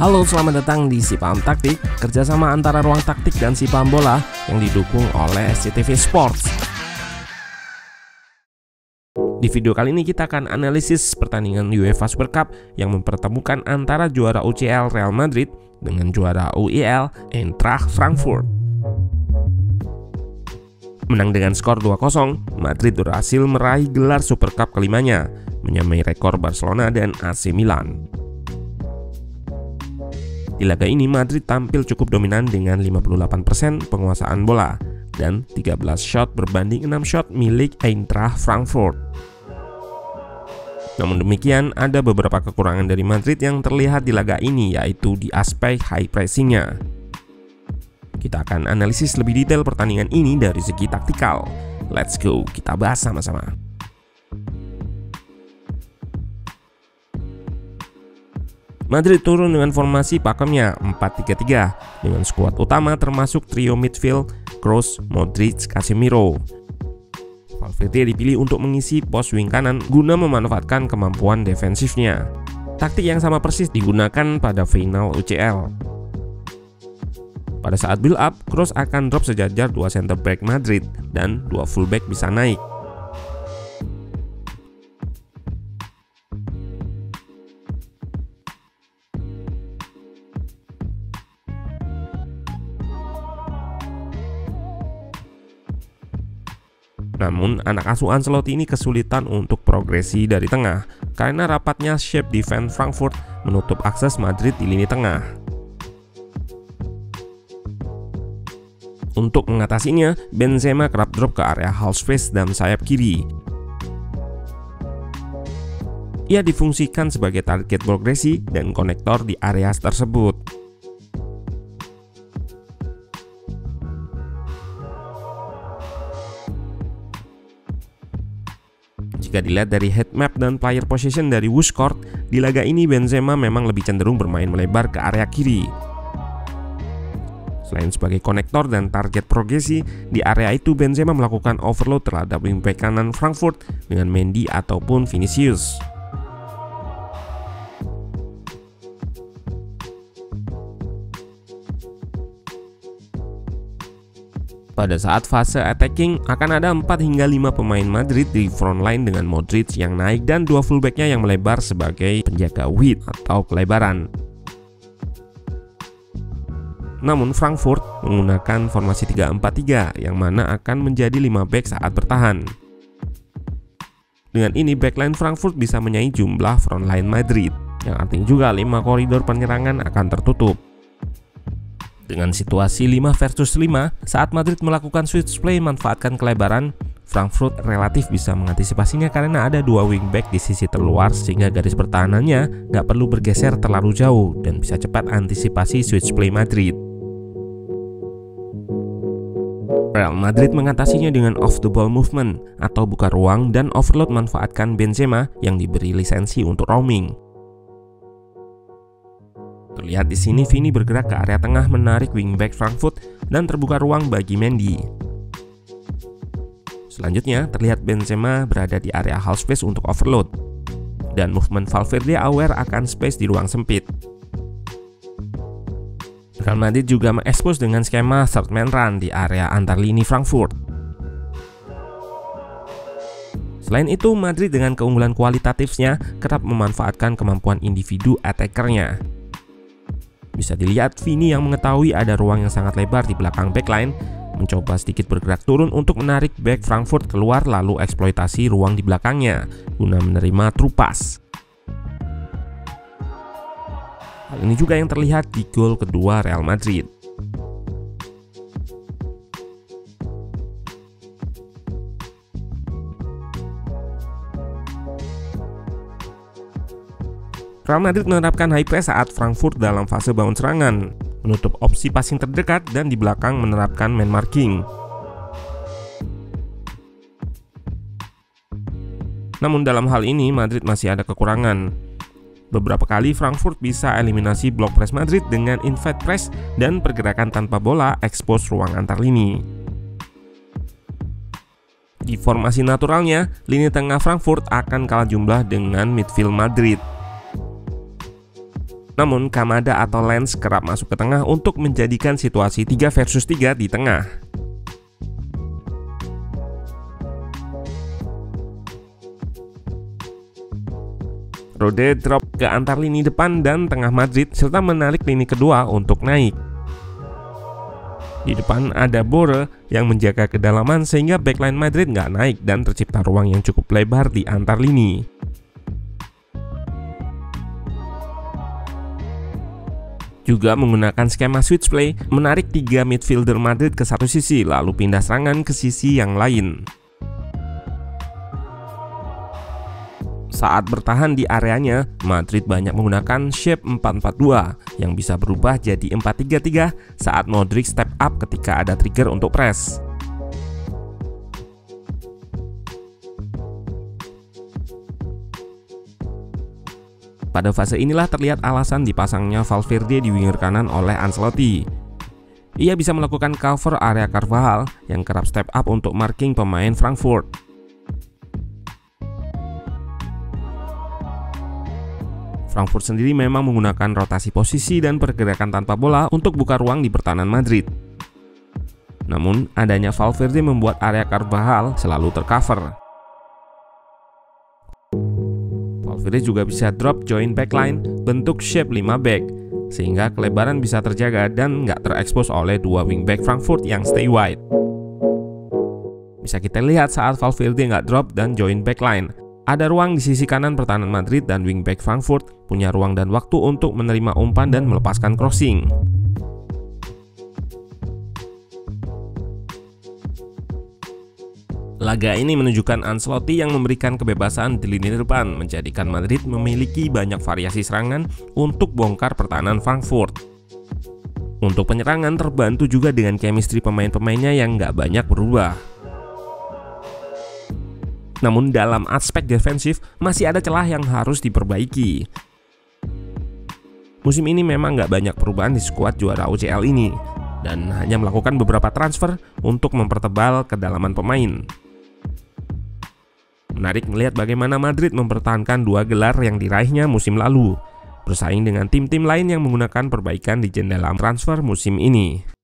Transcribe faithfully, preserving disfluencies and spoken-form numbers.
Halo, selamat datang di Si Pam Taktik, kerjasama antara Ruang Taktik dan Si Pam Bola yang didukung oleh S C T V Sports. Di video kali ini kita akan analisis pertandingan UEFA Super Cup yang mempertemukan antara juara U C L Real Madrid dengan juara U E L Eintracht Frankfurt. Menang dengan skor dua kosong, Madrid berhasil meraih gelar Super Cup kelimanya, menyamai rekor Barcelona dan A C Milan. Di laga ini Madrid tampil cukup dominan dengan lima puluh delapan persen penguasaan bola dan tiga belas shot berbanding enam shot milik Eintracht Frankfurt. Namun demikian, ada beberapa kekurangan dari Madrid yang terlihat di laga ini, yaitu di aspek high pressingnya. Kita akan analisis lebih detail pertandingan ini dari segi taktikal. Let's go, kita bahas sama-sama. Madrid turun dengan formasi pakemnya empat tiga tiga dengan skuad utama termasuk trio midfield Kroos, Modric, Casemiro. Valverde dipilih untuk mengisi pos wing kanan guna memanfaatkan kemampuan defensifnya. Taktik yang sama persis digunakan pada final U C L. Pada saat build up, Kroos akan drop sejajar dua center back Madrid dan dua fullback bisa naik. Namun, anak asuh Ancelotti ini kesulitan untuk progresi dari tengah karena rapatnya shape defense Frankfurt menutup akses Madrid di lini tengah. Untuk mengatasinya, Benzema kerap drop ke area half space dan sayap kiri. Ia difungsikan sebagai target progresi dan konektor di area tersebut. Jika dilihat dari head map dan player position dari Whoscored, di laga ini Benzema memang lebih cenderung bermain melebar ke area kiri. Selain sebagai konektor dan target progresi, di area itu Benzema melakukan overload terhadap wingback kanan Frankfurt dengan Mendy ataupun Vinicius. Pada saat fase attacking, akan ada empat hingga lima pemain Madrid di front line dengan Modric yang naik dan dua fullbacknya yang melebar sebagai penjaga width atau kelebaran. Namun Frankfurt menggunakan formasi tiga empat tiga yang mana akan menjadi lima back saat bertahan. Dengan ini backline Frankfurt bisa menyaingi jumlah front line Madrid, yang artinya juga lima koridor penyerangan akan tertutup. Dengan situasi lima versus lima, saat Madrid melakukan switch play manfaatkan kelebaran, Frankfurt relatif bisa mengantisipasinya karena ada dua wingback di sisi terluar sehingga garis pertahanannya nggak perlu bergeser terlalu jauh dan bisa cepat antisipasi switch play Madrid. Real Madrid mengatasinya dengan off the ball movement atau buka ruang dan overload manfaatkan Benzema yang diberi lisensi untuk roaming. Terlihat di sini Vini bergerak ke area tengah menarik wingback Frankfurt dan terbuka ruang bagi Mendy. Selanjutnya terlihat Benzema berada di area half space untuk overload dan movement Valverde aware akan space di ruang sempit. Real Madrid juga mengekspos dengan skema third man run di area antar lini Frankfurt. Selain itu Madrid dengan keunggulan kualitatifnya kerap memanfaatkan kemampuan individu attackernya. Bisa dilihat Vini yang mengetahui ada ruang yang sangat lebar di belakang backline, mencoba sedikit bergerak turun untuk menarik back Frankfurt keluar lalu eksploitasi ruang di belakangnya guna menerima true pass. Hal ini juga yang terlihat di gol kedua Real Madrid. Real Madrid menerapkan high press saat Frankfurt dalam fase bangun serangan, menutup opsi passing terdekat dan di belakang menerapkan man marking. Namun dalam hal ini Madrid masih ada kekurangan. Beberapa kali Frankfurt bisa eliminasi blok press Madrid dengan invert press dan pergerakan tanpa bola expose ruang antar lini. Di formasi naturalnya, lini tengah Frankfurt akan kalah jumlah dengan midfield Madrid. Namun Kamada atau Lens kerap masuk ke tengah untuk menjadikan situasi tiga versus tiga di tengah. Rode drop ke antar lini depan dan tengah Madrid serta menarik lini kedua untuk naik. Di depan ada Bore yang menjaga kedalaman sehingga backline Madrid nggak naik dan tercipta ruang yang cukup lebar di antar lini. Juga menggunakan skema switch play, menarik tiga midfielder Madrid ke satu sisi lalu pindah serangan ke sisi yang lain. Saat bertahan di areanya, Madrid banyak menggunakan shape empat empat dua yang bisa berubah jadi empat tiga tiga saat Modric step up ketika ada trigger untuk press. Pada fase inilah terlihat alasan dipasangnya Valverde di winger kanan oleh Ancelotti. Ia bisa melakukan cover area Carvajal yang kerap step up untuk marking pemain Frankfurt. Frankfurt sendiri memang menggunakan rotasi posisi dan pergerakan tanpa bola untuk buka ruang di pertahanan Madrid. Namun, adanya Valverde membuat area Carvajal selalu tercover. Valverde juga bisa drop join backline bentuk shape lima back, sehingga kelebaran bisa terjaga dan nggak terekspos oleh dua wingback Frankfurt yang stay wide. Bisa kita lihat saat Valverde nggak drop dan join backline, ada ruang di sisi kanan pertahanan Madrid dan wingback Frankfurt punya ruang dan waktu untuk menerima umpan dan melepaskan crossing. Laga ini menunjukkan Ancelotti yang memberikan kebebasan di lini depan, menjadikan Madrid memiliki banyak variasi serangan untuk bongkar pertahanan Frankfurt. Untuk penyerangan terbantu juga dengan chemistry pemain-pemainnya yang nggak banyak berubah. Namun dalam aspek defensif masih ada celah yang harus diperbaiki. Musim ini memang nggak banyak perubahan di skuad juara U C L ini dan hanya melakukan beberapa transfer untuk mempertebal kedalaman pemain. Menarik melihat bagaimana Madrid mempertahankan dua gelar yang diraihnya musim lalu, bersaing dengan tim-tim lain yang menggunakan perbaikan di jendela transfer musim ini.